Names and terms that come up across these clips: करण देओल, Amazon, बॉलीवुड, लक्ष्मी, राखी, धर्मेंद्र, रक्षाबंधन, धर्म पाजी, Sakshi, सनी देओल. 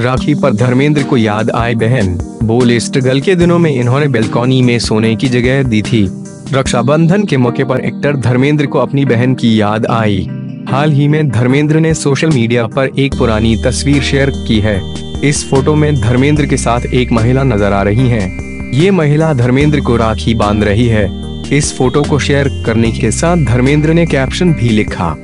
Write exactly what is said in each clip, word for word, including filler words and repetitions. राखी पर धर्मेंद्र को याद आए बहन, बोले स्ट्रगल के दिनों में इन्होंने बेलकनी में सोने की जगह दी थी। रक्षाबंधन के मौके पर एक्टर धर्मेंद्र को अपनी बहन की याद आई। हाल ही में धर्मेंद्र ने सोशल मीडिया पर एक पुरानी तस्वीर शेयर की है। इस फोटो में धर्मेंद्र के साथ एक महिला नजर आ रही है। ये महिला धर्मेंद्र को राखी बांध रही है। इस फोटो को शेयर करने के साथ धर्मेंद्र ने कैप्शन भी लिखा।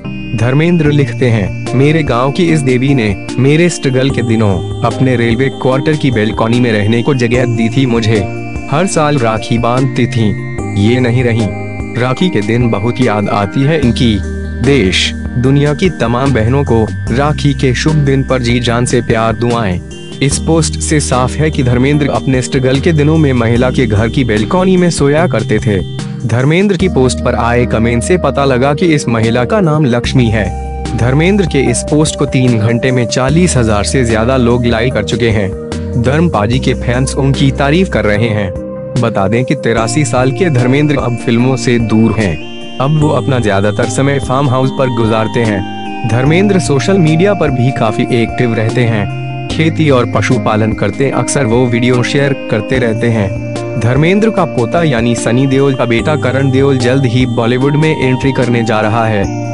धर्मेंद्र लिखते हैं, मेरे गांव की इस देवी ने मेरे स्ट्रगल के दिनों अपने रेलवे क्वार्टर की बेलकनी में रहने को जगह दी थी। मुझे हर साल राखी बांधती थी, ये नहीं रही। राखी के दिन बहुत याद आती है इनकी। देश दुनिया की तमाम बहनों को राखी के शुभ दिन पर जी जान से प्यार दुआएं। इस पोस्ट से साफ है कि धर्मेंद्र अपने स्ट्रगल के दिनों में महिला के घर की बेलकनी में सोया करते थे। धर्मेंद्र की पोस्ट पर आए कमेंट से पता लगा कि इस महिला का नाम लक्ष्मी है। धर्मेंद्र के इस पोस्ट को तीन घंटे में चालीस हजार से ज्यादा लोग लाइक कर चुके हैं। धर्मपाजी के फैंस उनकी तारीफ कर रहे हैं। बता दें कि तिरासी साल के धर्मेंद्र अब फिल्मों से दूर हैं। अब वो अपना ज्यादातर समय फार्म हाउस पर गुजारते हैं। धर्मेंद्र सोशल मीडिया पर भी काफी एक्टिव रहते हैं। खेती और पशुपालन करते अक्सर वो वीडियो शेयर करते रहते हैं। धर्मेंद्र का पोता यानी सनी देओल का बेटा करण देओल जल्द ही बॉलीवुड में एंट्री करने जा रहा है।